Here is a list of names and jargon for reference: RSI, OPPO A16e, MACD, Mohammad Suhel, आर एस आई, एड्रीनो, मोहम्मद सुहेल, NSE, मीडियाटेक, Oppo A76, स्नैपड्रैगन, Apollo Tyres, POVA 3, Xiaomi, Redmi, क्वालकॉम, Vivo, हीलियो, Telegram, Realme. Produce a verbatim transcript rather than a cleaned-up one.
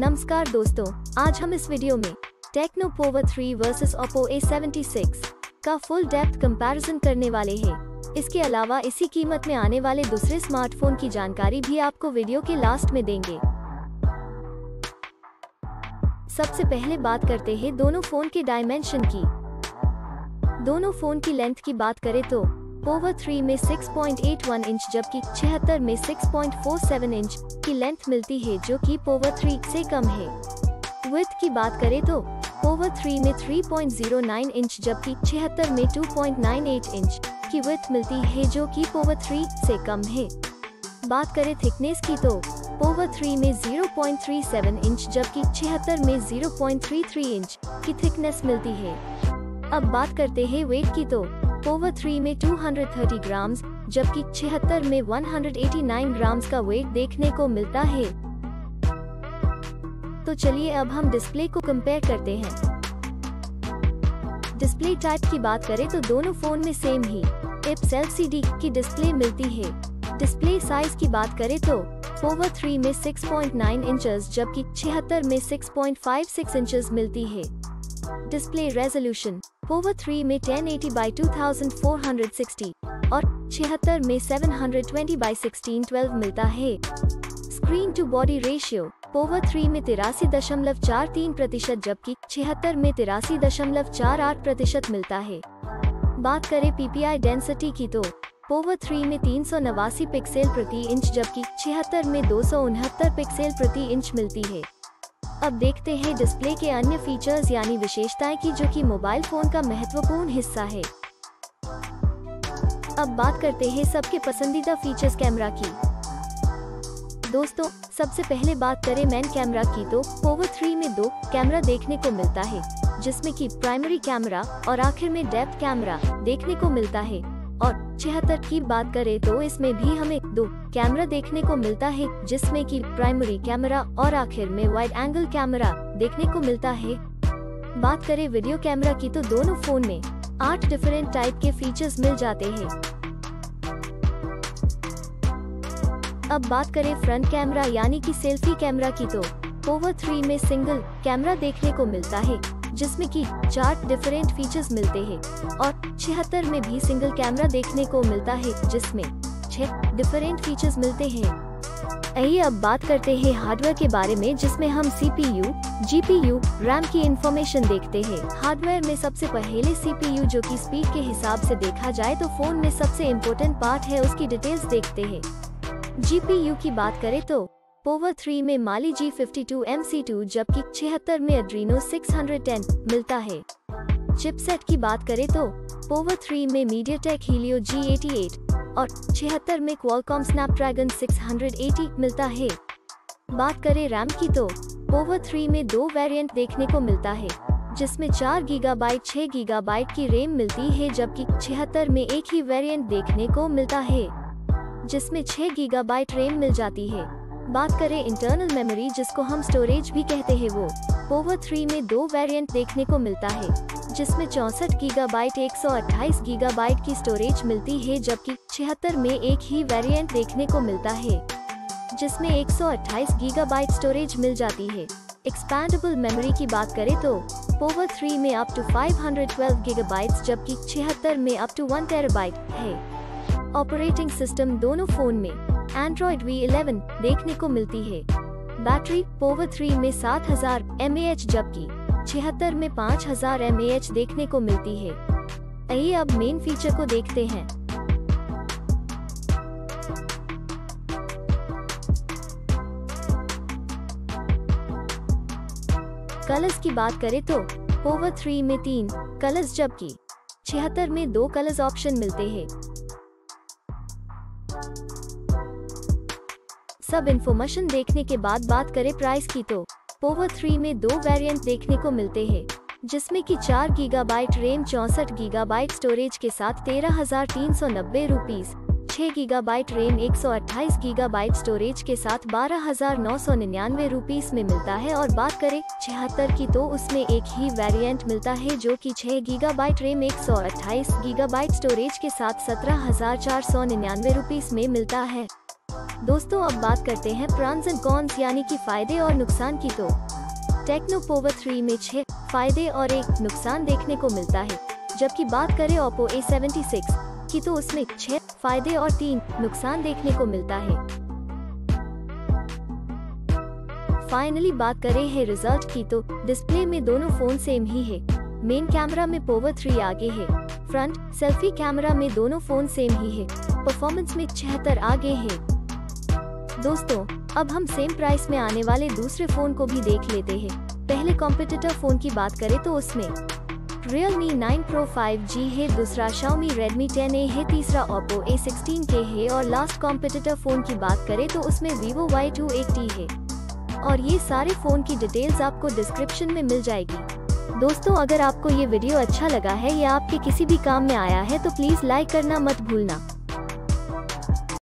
नमस्कार दोस्तों, आज हम इस वीडियो में Tecno Pova three versus Oppo A seventy six का फुल डेप्थ कंपैरिजन करने वाले हैं। इसके अलावा इसी कीमत में आने वाले दूसरे स्मार्टफोन की जानकारी भी आपको वीडियो के लास्ट में देंगे। सबसे पहले बात करते हैं दोनों फोन के डायमेंशन की। दोनों फोन की लेंथ की बात करें तो पोवा थ्री में six point eight one inch जबकि छिहत्तर में six point four seven inch की लेंथ मिलती है, जो कि पोवा थ्री से कम है। विड्थ की बात करें तो पोवा थ्री में three point zero nine inch जबकि छिहत्तर में two point nine eight inch की विड्थ मिलती है, जो कि पोवा थ्री से कम है। बात करें थिकनेस की तो पोवा थ्री में zero point three seven inch जबकि छिहत्तर में zero point three three inch की थिकनेस मिलती है। अब बात करते हैं वेट की तो पोवा थ्री में टू हंड्रेड थर्टी ग्राम्स जबकि छिहत्तर में one hundred eighty nine grams का वेट देखने को मिलता है। तो चलिए अब हम डिस्प्ले को कंपेयर करते हैं। डिस्प्ले टाइप की बात करें तो दोनों फोन में सेम ही आईपीएस एलसीडी की डिस्प्ले मिलती है। डिस्प्ले साइज की बात करें तो पोवा थ्री में सिक्स पॉइंट नाइन इंचेस जबकि छिहत्तर में six point five six inches मिलती है। डिस्प्ले रेजोल्यूशन पोवा थ्री में ten eighty by two thousand four hundred sixty और छिहत्तर में seven twenty by sixteen twelve मिलता है। Screen to body ratio Pova three में तिरासी दशमलव चार तीन प्रतिशत जबकि छिहत्तर में तिरासी दशमलव चार आठ प्रतिशत मिलता है। बात करें पीपीआई डेंसिटी की तो पोवा थ्री में तीन सौ नवासी पिक्सल प्रति इंच जबकि छिहत्तर में दो सौ उनहत्तर पिक्सल प्रति इंच मिलती है। अब देखते हैं डिस्प्ले के अन्य फीचर्स यानी विशेषताएं की, जो कि मोबाइल फोन का महत्वपूर्ण हिस्सा है। अब बात करते हैं सबके पसंदीदा फीचर्स कैमरा की। दोस्तों, सबसे पहले बात करें मेन कैमरा की तो पोवा थ्री में दो कैमरा देखने को मिलता है, जिसमें कि प्राइमरी कैमरा और आखिर में डेप्थ कैमरा देखने को मिलता है। और छिहत्तर की बात करें तो इसमें भी हमें दो कैमरा देखने को मिलता है, जिसमें कि प्राइमरी कैमरा और आखिर में वाइड एंगल कैमरा देखने को मिलता है। बात करें वीडियो कैमरा की तो दोनों फोन में आठ डिफरेंट टाइप के फीचर्स मिल जाते हैं। अब बात करें फ्रंट कैमरा यानी कि सेल्फी कैमरा की तो पोवा थ्री में सिंगल कैमरा देखने को मिलता है, जिसमें कि चार डिफरेंट फीचर्स मिलते हैं। और छिहत्तर में भी सिंगल कैमरा देखने को मिलता है, जिसमें छह डिफरेंट फीचर्स मिलते हैं। यही अब बात करते हैं हार्डवेयर के बारे में, जिसमें हम सीपीयू, जीपीयू, रैम की इंफॉर्मेशन देखते हैं। हार्डवेयर में सबसे पहले सीपीयू, जो कि स्पीड के हिसाब से देखा जाए तो फोन में सबसे इम्पोर्टेंट पार्ट है, उसकी डिटेल्स देखते हैं। जीपीयू की बात करें तो पोवा थ्री में Mali G fifty two M C two जबकि छिहत्तर में एड्रीनो सिक्स हंड्रेड टेन मिलता है। चिपसेट की बात करें तो पोवा थ्री में मीडियाटेक हीलियो G eighty eight और छिहत्तर में क्वालकॉम स्नैपड्रैगन सिक्स एटी मिलता है। बात करें रैम की तो पोवा थ्री में दो वेरिएंट देखने को मिलता है, जिसमें चार गीगाबाइट छह गीगाबाइट की रैम मिलती है, जबकि छिहत्तर में एक ही वेरिएंट देखने को मिलता है, जिसमें छह गीगाबाइट रैम मिल जाती है। बात करें इंटरनल मेमोरी, जिसको हम स्टोरेज भी कहते हैं, वो पोवा थ्री में दो वेरिएंट देखने को मिलता है, जिसमें चौंसठ गीगाबाइट एक सौ अट्ठाईस गीगाबाइट की स्टोरेज मिलती है, जबकि छिहत्तर में एक ही वेरिएंट देखने को मिलता है, जिसमें एक सौ अट्ठाईस गीगाबाइट स्टोरेज मिल जाती है। एक्सपैंडेबल मेमोरी की बात करें तो पोवा थ्री में up to five hundred twelve gigabyte जबकि छिहत्तर में अप टू वन टेराबाइट है। ऑपरेटिंग सिस्टम दोनों फोन में एंड्रॉइड वी इलेवन देखने को मिलती है। बैटरी पोवा थ्री में सात हज़ार एम ए एच जबकि छिहत्तर में पाँच हज़ार एम ए एच देखने को मिलती है। आइए अब मेन फीचर को देखते हैं। कलर्स की बात करें तो पोवा थ्री में तीन कलर्स जबकि छिहत्तर में दो कलर्स ऑप्शन मिलते हैं। सब इन्फॉर्मेशन देखने के बाद बात करें प्राइस की तो पोवा थ्री में दो वेरिएंट देखने को मिलते हैं, जिसमें कि चार गीगाबाइट रैम चौंसठ गीगाबाइट स्टोरेज के साथ तेरह हजार तीन सौ नब्बे रूपीज, छह गीगाबाइट रैम एक सौ अट्ठाईस गीगाबाइट स्टोरेज के साथ बारह हजार नौ सौ निन्यानवे रूपीज में मिलता है। और बात करें छिहत्तर की तो उसमें एक ही वेरिएंट मिलता है, जो कि छह गीगाबाइट रैम एक सौ अट्ठाईस गीगाबाइट स्टोरेज के साथ सत्रह हजार चार सौ निन्यानवे रूपीज में मिलता है। दोस्तों अब बात करते हैं प्रॉन्स एंड कॉन्स यानी कि फायदे और नुकसान की। तो टेक्नो पोवा थ्री में छह फायदे और एक नुकसान देखने को मिलता है, जबकि बात करें ओप्पो ए सेवेंटी सिक्स की तो उसमें छह फायदे और तीन नुकसान देखने को मिलता है। फाइनली बात करें है रिजल्ट की तो डिस्प्ले में दोनों फोन सेम ही है। मेन कैमरा में पोवा थ्री आगे है, फ्रंट सेल्फी कैमरा में दोनों फोन सेम ही है, परफॉर्मेंस में छिहत्तर आगे है। दोस्तों अब हम सेम प्राइस में आने वाले दूसरे फोन को भी देख लेते हैं। पहले कॉम्पिटिटर फोन की बात करें तो उसमें Realme nine pro five G है, दूसरा Xiaomi Redmi टेन ए है, तीसरा Oppo ए सिक्सटीन के है और लास्ट कॉम्पिटिटर फोन की बात करें तो उसमें Vivo Y twenty one T है। और ये सारे फोन की डिटेल्स आपको डिस्क्रिप्शन में मिल जाएगी। दोस्तों अगर आपको ये वीडियो अच्छा लगा है या आपके किसी भी काम में आया है तो प्लीज लाइक करना मत भूलना।